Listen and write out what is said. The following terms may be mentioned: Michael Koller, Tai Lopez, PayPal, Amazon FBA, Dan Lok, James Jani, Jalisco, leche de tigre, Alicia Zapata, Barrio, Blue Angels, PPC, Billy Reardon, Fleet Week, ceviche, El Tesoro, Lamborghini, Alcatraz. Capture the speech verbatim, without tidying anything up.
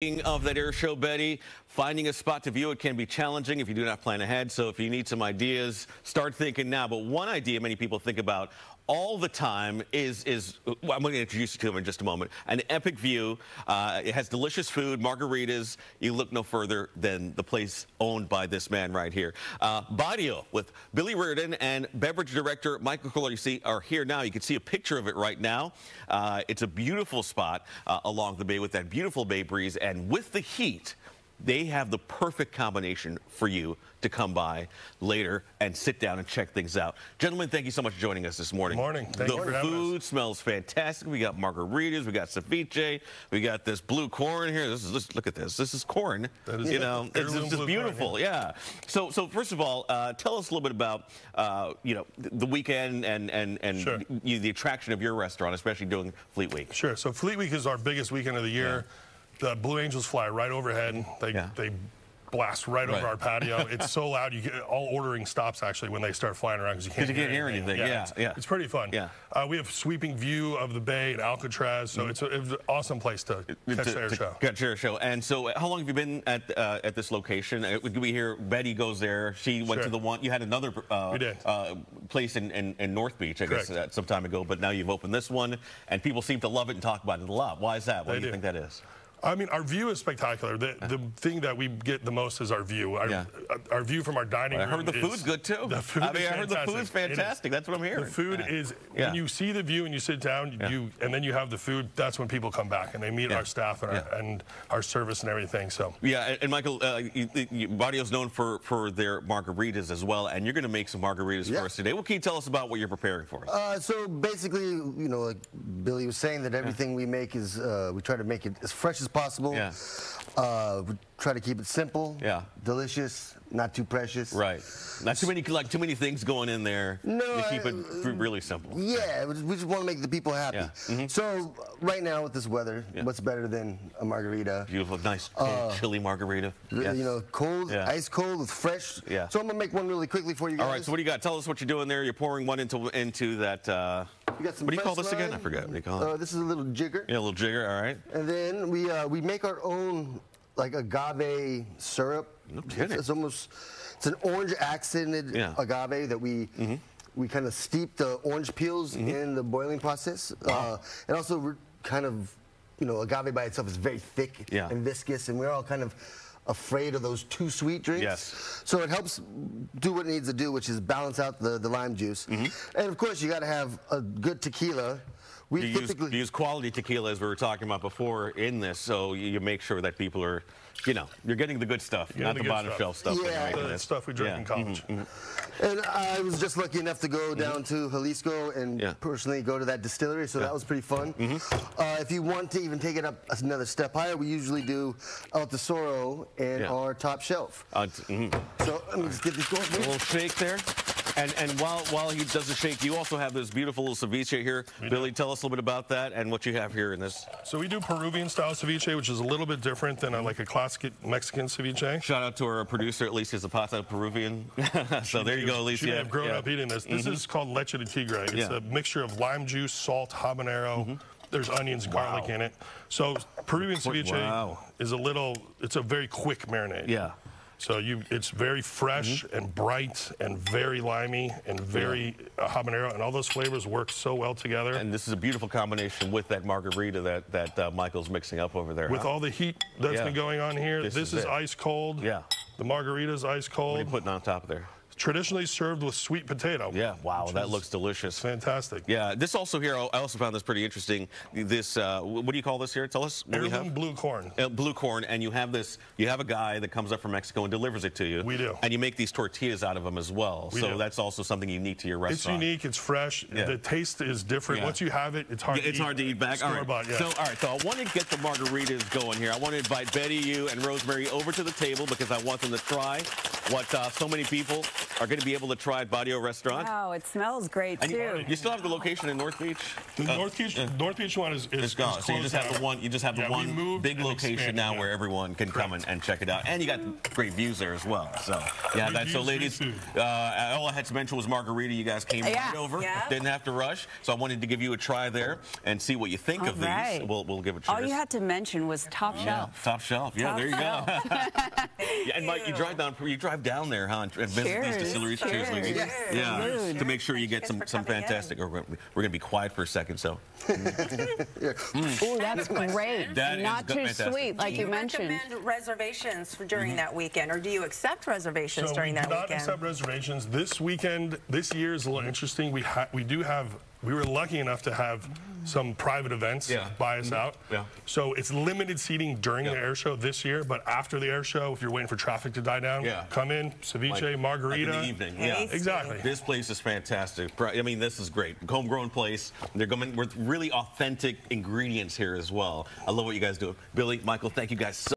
Speaking of that air show, Betty, finding a spot to view it can be challenging if you do not plan ahead. So if you need some ideas, start thinking now. But one idea many people think about all the time is, is well, I'm going to introduce you to them in just a moment, an epic view. Uh, it has delicious food, margaritas. You look no further than the place owned by this man right here. Uh, Barrio with Billy Reardon and beverage director Michael Koller, you see, are here now. You can see a picture of it right now. Uh, it's a beautiful spot uh, along the bay with that beautiful bay breeze. And with the heat, they have the perfect combination for you to come by later and sit down and check things out. Gentlemen, thank you so much for joining us this morning. Good morning. Thank you for having us. The food smells fantastic. We got margaritas, we got ceviche, we got this blue corn here. This is just, look at this. This is corn. That is, you know, it's just beautiful. Yeah. So, so first of all, uh, tell us a little bit about uh, you know the weekend and and and sure. you, the attraction of your restaurant, especially during Fleet Week. Sure. So Fleet Week is our biggest weekend of the year. Yeah. The Blue Angels fly right overhead. They yeah. they blast right, right over our patio. It's so loud. You get all ordering stops actually when they start flying around because you can't you hear anything. anything. Yeah, yeah, it's, yeah, it's pretty fun. Yeah, uh, we have sweeping view of the bay at Alcatraz, so mm-hmm. it's, a, it's an awesome place to catch to, the air to show. Catch air show. And so, how long have you been at uh, at this location? Uh, we hear Betty goes there. She went sure. to the one. You had another uh, we did. Uh, place in, in in North Beach, I Correct. guess, uh, some time ago. But now you've opened this one, and people seem to love it and talk about it a lot. Why is that? What do you do. think that is? I mean, our view is spectacular. The, the thing that we get the most is our view. Our, yeah. our view from our dining room. I heard the food's good, too. The food I mean, I heard the food's fantastic. That's what I'm hearing. The food yeah. is, yeah. when you see the view and you sit down, yeah. you and then you have the food, that's when people come back and they meet yeah. our staff and, yeah. our, and our service and everything. So Yeah, and, and Michael, uh, you, you, Barrio's known for, for their margaritas as well, and you're going to make some margaritas yeah. for us today. Well, can you tell us about what you're preparing for us? Uh, so basically, you know, like Billy was saying, that everything yeah. we make is, uh, we try to make it as fresh as possible. Yeah. Uh, we try to keep it simple. Yeah. Delicious, not too precious. Right. Not too many like too many things going in there. No. To keep it really simple. Yeah. We just want to make the people happy. Yeah. Mm-hmm. So right now with this weather, yeah. what's better than a margarita? Beautiful, nice uh, chilly margarita. Yes. You know, cold, yeah. ice cold with fresh. Yeah. So I'm gonna make one really quickly for you guys. All right. So what do you got? Tell us what you're doing there. You're pouring one into into that. Uh, You got some what do you call this again? I forgot. What do you call it? Uh, this is a little jigger. Yeah, a little jigger. All right. And then we uh, we make our own like agave syrup. No kidding. It's, it's almost it's an orange accented yeah. agave that we mm-hmm. we kind of steep the orange peels mm-hmm. in the boiling process. Wow. Uh, and also we're kind of you know agave by itself is very thick yeah. and viscous, and we're all kind of afraid of those too sweet drinks. Yes. So it helps do what it needs to do, which is balance out the, the lime juice. Mm-hmm. And of course, you got to have a good tequila. We you typically use, use quality tequila, as we were talking about before in this, so you, you make sure that people are, you know, you're getting the good stuff, not the, the bottom stuff. shelf stuff. Yeah, the this. stuff we drink yeah. in college. Mm-hmm. Mm-hmm. And I was just lucky enough to go down mm-hmm. to Jalisco and yeah. personally go to that distillery, so yeah. that was pretty fun. Mm-hmm. uh, if you want to even take it up another step higher, we usually do El Tesoro and yeah. our top shelf. Uh, mm-hmm. So let me just get this going. A little shake there. And, and while, while he does the shake, you also have this beautiful little ceviche here. We Billy, do. tell us a little bit about that and what you have here in this. So we do Peruvian-style ceviche, which is a little bit different than a, like a classic Mexican ceviche. Shout out to our producer, Alicia Zapata, Peruvian. so she, there you go, Alicia. She may have grown yeah. up eating this. This mm-hmm. is called leche de tigre. It's yeah. a mixture of lime juice, salt, habanero. Mm-hmm. There's onions, garlic wow. in it. So Peruvian quick, ceviche wow. is a little, it's a very quick marinade. Yeah. So you, it's very fresh mm-hmm. and bright and very limey and very uh, habanero, and all those flavors work so well together. And this is a beautiful combination with that margarita that, that uh, Michael's mixing up over there. With huh? all the heat that's yeah. been going on here, this, this is, is ice cold. Yeah. The margarita's ice cold. What are you putting on top of there? Traditionally served with sweet potato. Yeah, wow, that looks delicious. Fantastic. Yeah, this also here, I also found this pretty interesting. This, uh, what do you call this here? Tell us. What we have. Blue corn. Uh, blue corn, and you have this, you have a guy that comes up from Mexico and delivers it to you. We do. And you make these tortillas out of them as well. We so do. that's also something unique to your restaurant. It's unique, it's fresh, yeah. the taste is different. Yeah. Once you have it, it's hard yeah, to it's eat. It's hard to eat back. All right. About, yeah. so, all right, so I want to get the margaritas going here. I want to invite Betty, you, and Rosemary over to the table because I want them to try what uh, so many people are going to be able to try at Barrio Restaurant. Wow, it smells great, and too. You, you still have the location in North Beach? The uh, North Beach, uh, North Beach one is, is, is gone. Is so you just have the one, you just have the yeah, one big location now yeah. where everyone can Correct. come and, and check it out. And you got great views there as well. So, yeah, that's, so ladies, uh, all I had to mention was margarita. You guys came yeah. right over. Yeah. Didn't have to rush. So I wanted to give you a try there and see what you think all of right. these. We'll, we'll give it a try. All you had to mention was top yeah. shelf. Top shelf. Yeah, top there you go. yeah, and Mike, you drive down, you drive down there, huh, and visit Cheers. these distilleries. Cheers, Cheers. Cheers. Yeah, Cheers. to make sure you get some, some fantastic. Or we're going to be quiet for a second, so. mm. Ooh, that's great. That Not is too fantastic. sweet, like you, you mentioned. Do you recommend reservations for during mm-hmm. that weekend, or do you accept reservations so during that weekend? We do not accept reservations. This weekend, this year is a little interesting. We ha we do have. We were lucky enough to have some private events yeah. buy us out. Yeah. So it's limited seating during yeah. the air show this year, but after the air show, if you're waiting for traffic to die down, yeah. come in, ceviche, like, margarita. Like in the evening. Yeah. yeah. Exactly. This place is fantastic. I mean, this is great. Homegrown place. They're going with really authentic ingredients here as well. I love what you guys do. Billy, Michael, thank you guys so much.